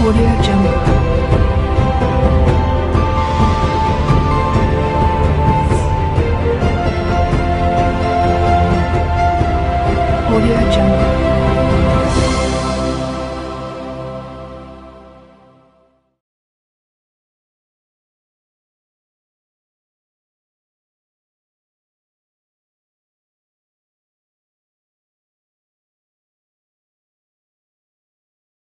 Radio Jumbo.